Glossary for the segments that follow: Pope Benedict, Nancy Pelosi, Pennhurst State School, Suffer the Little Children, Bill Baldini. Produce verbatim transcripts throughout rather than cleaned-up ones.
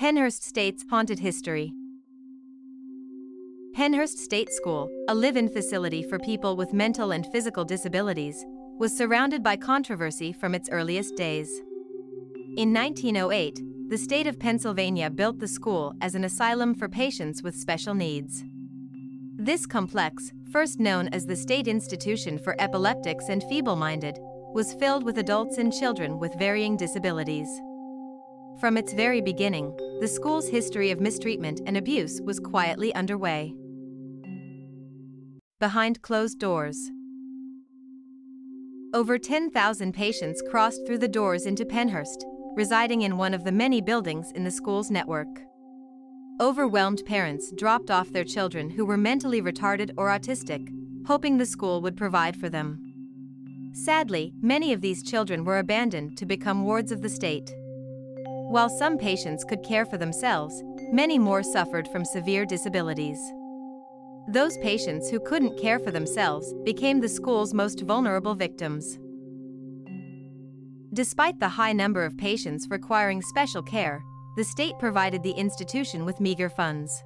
Pennhurst State's haunted history. Pennhurst State School, a live-in facility for people with mental and physical disabilities, was surrounded by controversy from its earliest days. In nineteen oh eight, the state of Pennsylvania built the school as an asylum for patients with special needs. This complex, first known as the State Institution for Epileptics and Feeble-Minded, was filled with adults and children with varying disabilities. From its very beginning, the school's history of mistreatment and abuse was quietly underway. Behind closed doors. Over ten thousand patients crossed through the doors into Pennhurst, residing in one of the many buildings in the school's network. Overwhelmed parents dropped off their children who were mentally retarded or autistic, hoping the school would provide for them. Sadly, many of these children were abandoned to become wards of the state. While some patients could care for themselves, many more suffered from severe disabilities. Those patients who couldn't care for themselves became the school's most vulnerable victims. Despite the high number of patients requiring special care, the state provided the institution with meager funds.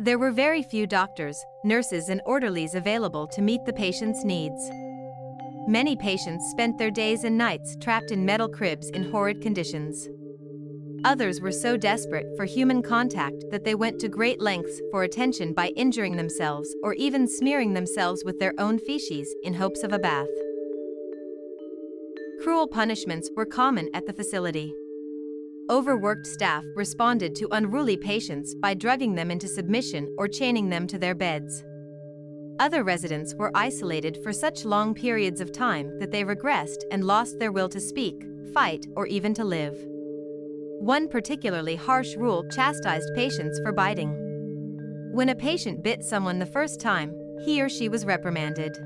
There were very few doctors, nurses, and orderlies available to meet the patients' needs. Many patients spent their days and nights trapped in metal cribs in horrid conditions. Others were so desperate for human contact that they went to great lengths for attention by injuring themselves or even smearing themselves with their own feces in hopes of a bath. Cruel punishments were common at the facility. Overworked staff responded to unruly patients by drugging them into submission or chaining them to their beds. Other residents were isolated for such long periods of time that they regressed and lost their will to speak, fight, or even to live. One particularly harsh rule chastised patients for biting. When a patient bit someone the first time, he or she was reprimanded.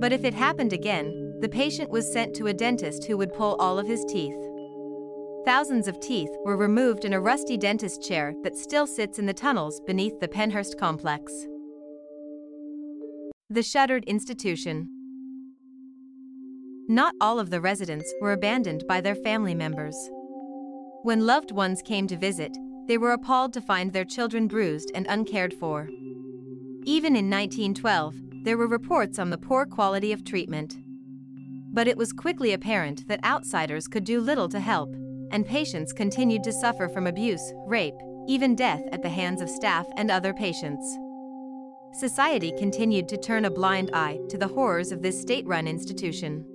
But if it happened again, the patient was sent to a dentist who would pull all of his teeth. Thousands of teeth were removed in a rusty dentist chair that still sits in the tunnels beneath the Pennhurst complex. The shuttered institution. Not all of the residents were abandoned by their family members. When loved ones came to visit, they were appalled to find their children bruised and uncared for. Even in nineteen twelve, there were reports on the poor quality of treatment. But it was quickly apparent that outsiders could do little to help, and patients continued to suffer from abuse, rape, even death at the hands of staff and other patients. Society continued to turn a blind eye to the horrors of this state-run institution.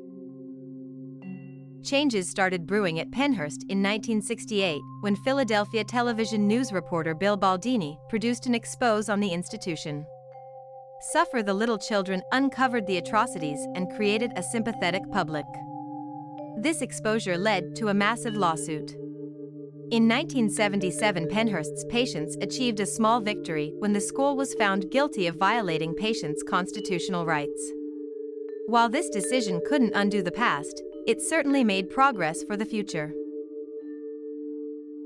Changes started brewing at Pennhurst in nineteen sixty-eight when Philadelphia television news reporter Bill Baldini produced an expose on the institution. Suffer the Little Children uncovered the atrocities and created a sympathetic public. This exposure led to a massive lawsuit. In nineteen seventy-seven, Pennhurst's patients achieved a small victory when the school was found guilty of violating patients' constitutional rights. While this decision couldn't undo the past, it certainly made progress for the future.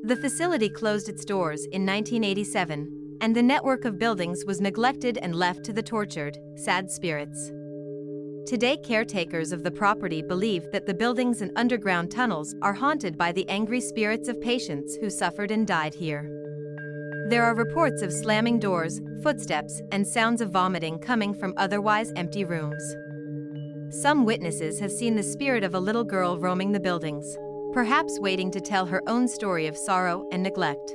The facility closed its doors in nineteen eighty-seven, and the network of buildings was neglected and left to the tortured, sad spirits. Today, caretakers of the property believe that the buildings and underground tunnels are haunted by the angry spirits of patients who suffered and died here. There are reports of slamming doors, footsteps, and sounds of vomiting coming from otherwise empty rooms. Some witnesses have seen the spirit of a little girl roaming the buildings, perhaps waiting to tell her own story of sorrow and neglect.